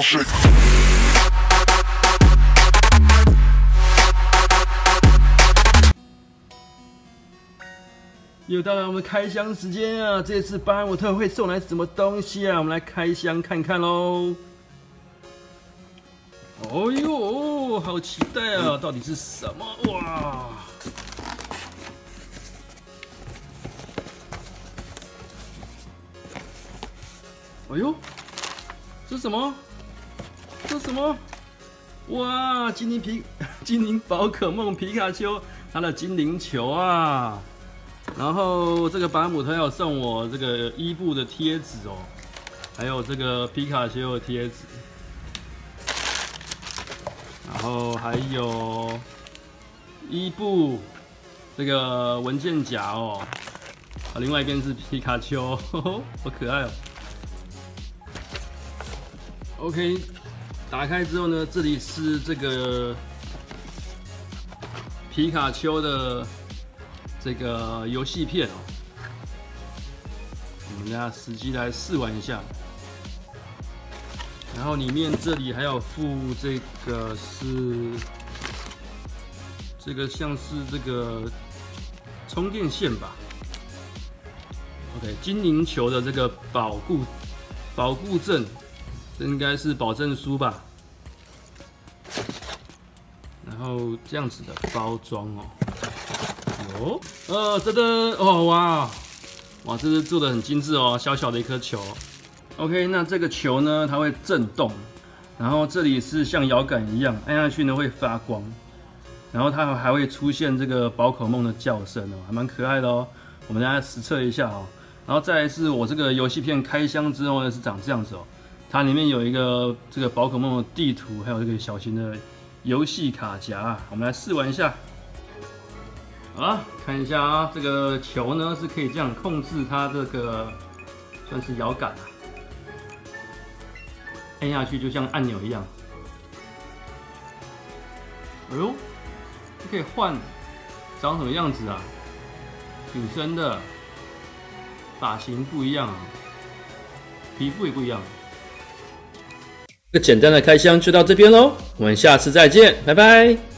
music.又到了我们开箱时间啊！这次巴姆特会送来什么东西啊？我们来开箱看看喽。哦呦，好期待啊！到底是什么？哇！ 哎呦，这是什么？这是什么？哇！精灵宝可梦皮卡丘，它的精灵球啊。然后这个巴姆特要送我这个伊布的贴纸哦，还有这个皮卡丘的贴纸，然后还有伊布这个文件夹哦。啊，另外一边是皮卡丘，呵呵好可爱哦。 OK， 打开之后呢，这里是这个皮卡丘的这个游戏片哦，我们等下实际来试玩一下。然后里面这里还有附这个是这个像是这个充电线吧 ？OK， 精灵球的这个保护证。 这应该是保证书吧，然后这样子的包装哦，真的哦哇哇，这是做的很精致哦，小小的一颗球。OK， 那这个球呢，它会震动，然后这里是像摇杆一样，按下去呢会发光，然后它还会出现这个宝可梦的叫声哦，还蛮可爱的哦。我们大家实测一下哦，然后再来是我这个游戏片开箱之后呢，是长这样子哦。 它里面有一个这个宝可梦的地图，还有这个小型的游戏卡夹，我们来试玩一下。啊，看一下啊，这个球呢是可以这样控制它这个算是摇杆啊，按下去就像按钮一样。哎呦，可以换长什么样子啊？女生的发型不一样啊，皮肤也不一样。 这简单的开箱就到这边喽，我们下次再见，拜拜。